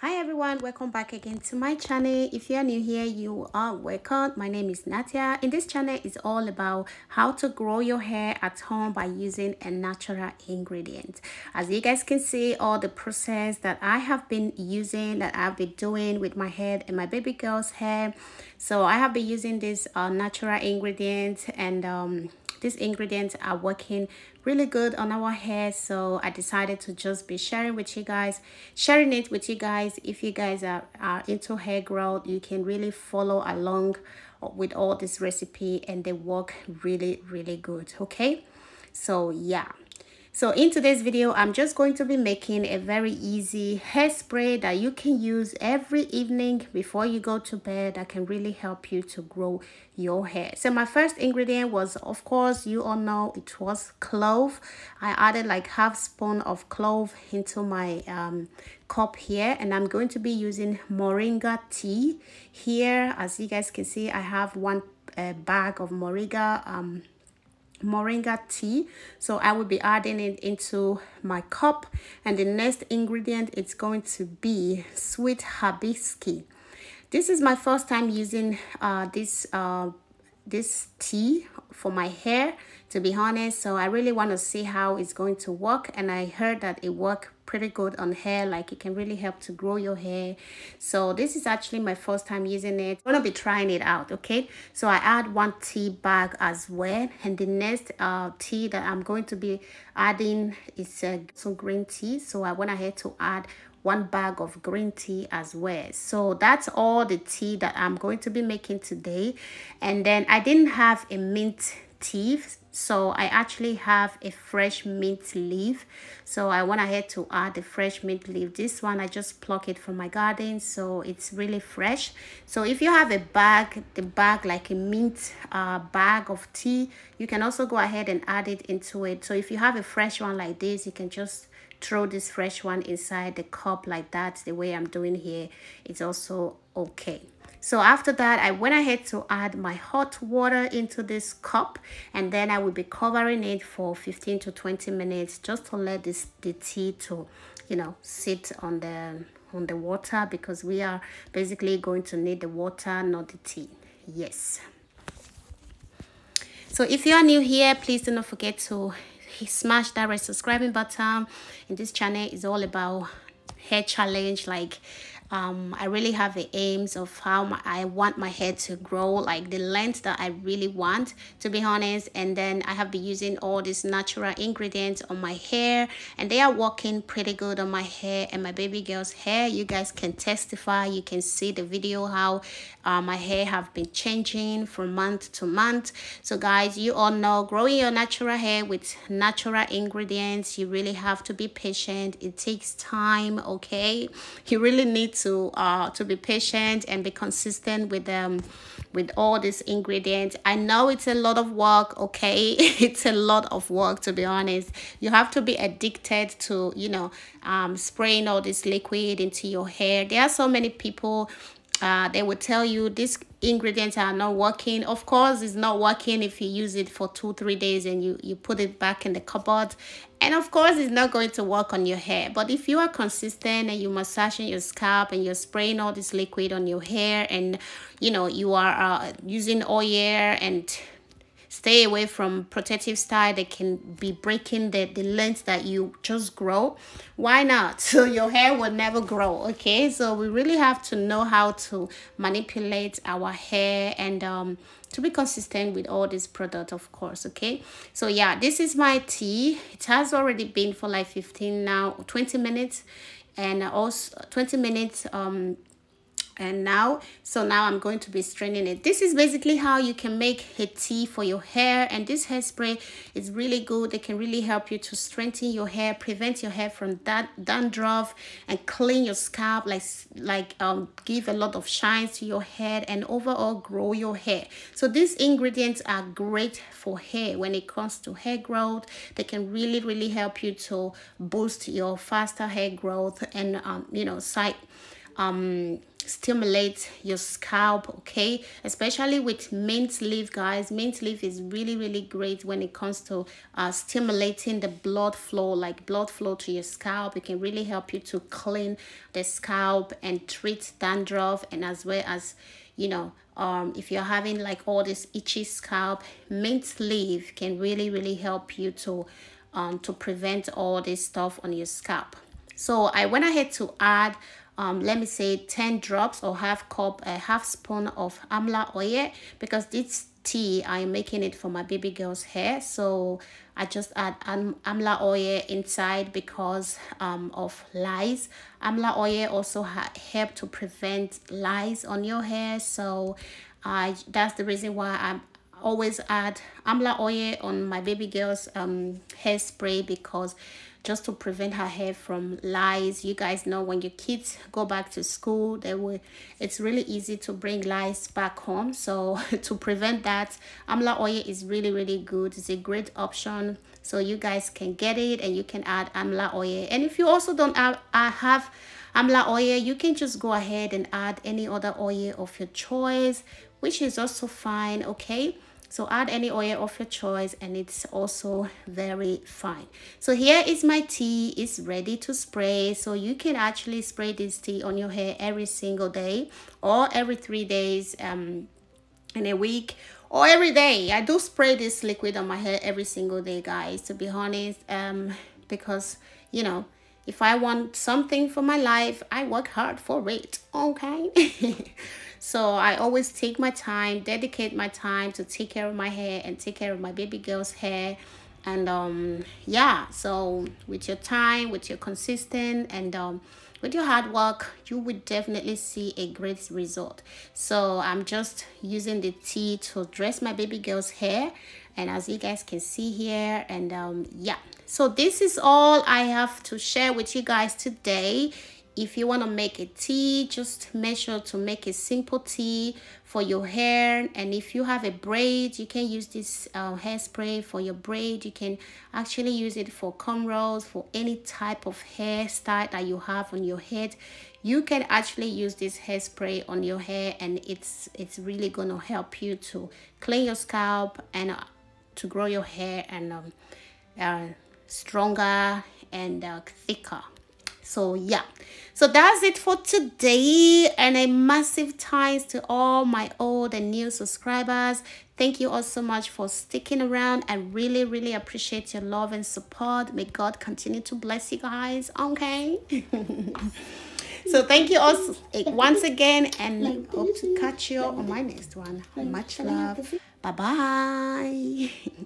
Hi everyone, welcome back again to my channel. If you are new here, you are welcome. My name is Natia, and this channel is all about how to grow your hair at home by using a natural ingredient. As you guys can see, all the process that I have been using, that I've been doing with my hair and my baby girl's hair. So I have been using this natural ingredient, and these ingredients are working really good on our hair, so I decided to just be sharing it with you guys. If you guys are into hair growth, you can really follow along with all this recipe and they work really good. Okay, so yeah, so in today's video I'm just going to be making a very easy hairspray that you can use every evening before you go to bed that can really help you to grow your hair. So my first ingredient was, of course, you all know, it was clove. I added like half spoon of clove into my cup here, and I'm going to be using Moringa tea here. As you guys can see, I have one bag of Moringa tea, so I will be adding it into my cup. And the next ingredient is going to be sweet hibiscus. This is my first time using this tea for my hair, to be honest, so I really want to see how it's going to work. And I heard that it worked pretty good on hair, like it can really help to grow your hair. So this is actually my first time using it. I'm gonna be trying it out. Okay, so I add one tea bag as well. And the next tea that I'm going to be adding is some green tea, so I went ahead to add one bag of green tea as well. So that's all the tea that I'm going to be making today. And then I didn't have a mint tea, so I actually have a fresh mint leaf, so I went ahead to add the fresh mint leaf. This one I just plucked it from my garden, so it's really fresh. So if you have a bag, the bag like a mint bag of tea, you can also go ahead and add it into it. So if you have a fresh one like this, you can just throw this fresh one inside the cup like that, the way I'm doing here. It's also okay. So after that, I went ahead to add my hot water into this cup, and then I will be covering it for 15 to 20 minutes just to let the tea to, you know, sit on the water, because we are basically going to need the water, not the tea. Yes. So if you are new here, please do not forget to smash that red subscribing button. And this channel is all about hair challenge. Like I really have the aims of how I want my hair to grow, like the length that I really want, to be honest. And then I have been using all these natural ingredients on my hair, and they are working pretty good on my hair and my baby girl's hair. You guys can testify, you can see the video how my hair have been changing from month to month. So guys, you all know, growing your natural hair with natural ingredients, you really have to be patient. It takes time. Okay, you really need to be patient and be consistent with them, with all these ingredients. I know it's a lot of work. Okay, it's a lot of work, to be honest. You have to be addicted to, you know, spraying all this liquid into your hair. There are so many people, they will tell you these ingredients are not working. Of course it's not working if you use it for 2-3 days and you put it back in the cupboard, and of course it's not going to work on your hair. But if you are consistent and you're massaging your scalp and you're spraying all this liquid on your hair, and you know you are using oil, and stay away from protective style, they can be breaking the length that you just grow. Why not? So your hair will never grow. Okay, so we really have to know how to manipulate our hair and to be consistent with all this product, of course. Okay, so yeah, this is my tea. It has already been for like 15 now 20 minutes and also 20 minutes and now. So now I'm going to be straining it. This is basically how you can make a tea for your hair, and this hairspray is really good. It can really help you to strengthen your hair, prevent your hair from that dandruff, and clean your scalp, like give a lot of shines to your head, and overall grow your hair. So these ingredients are great for hair. When it comes to hair growth, they can really help you to boost your faster hair growth and you know, stimulate your scalp, okay, especially with mint leaf, guys. Mint leaf is really great when it comes to stimulating the blood flow, like blood flow to your scalp. It can really help you to clean the scalp and treat dandruff, and as well as, you know, if you're having like all this itchy scalp, mint leaf can really help you to prevent all this stuff on your scalp. So I went ahead to add let me say 10 drops or half spoon of amla oil, because this tea I'm making it for my baby girl's hair. So I just add amla oil inside because of lice. Amla oil also help to prevent lice on your hair, so that's the reason why I'm always add amla oil on my baby girl's hairspray, because just to prevent her hair from lice. You guys know when your kids go back to school, they will, it's really easy to bring lice back home. So to prevent that, amla oil is really good. It's a great option, so you guys can get it and you can add amla oil. And if you also don't have amla oil, you can just go ahead and add any other oil of your choice, which is also fine, okay? So add any oil of your choice and it's also very fine. So here is my tea. It's ready to spray. So you can actually spray this tea on your hair every single day, or every 3 days in a week, or every day. I do spray this liquid on my hair every single day, guys, to be honest, because, you know, if I want something for my life, I work hard for it, okay? So I always take my time, dedicate my time to take care of my hair and take care of my baby girl's hair. And yeah, so with your time, with your consistent and with your hard work, you would definitely see a great result. So I'm just using the tea to dress my baby girl's hair, and as you guys can see here. And yeah, so this is all I have to share with you guys today. If you want to make a tea, just make sure to make a simple tea for your hair. And if you have a braid, you can use this hairspray for your braid. You can actually use it for cornrows, for any type of hairstyle that you have on your head. You can actually use this hairspray on your hair, and it's really gonna help you to clean your scalp and to grow your hair and stronger and thicker. So yeah, so that's it for today, and a massive thanks to all my old and new subscribers. Thank you all so much for sticking around. I really appreciate your love and support. May God continue to bless you guys, okay? So thank you all once again, and hope to catch you on my next one. Much love. Bye-bye.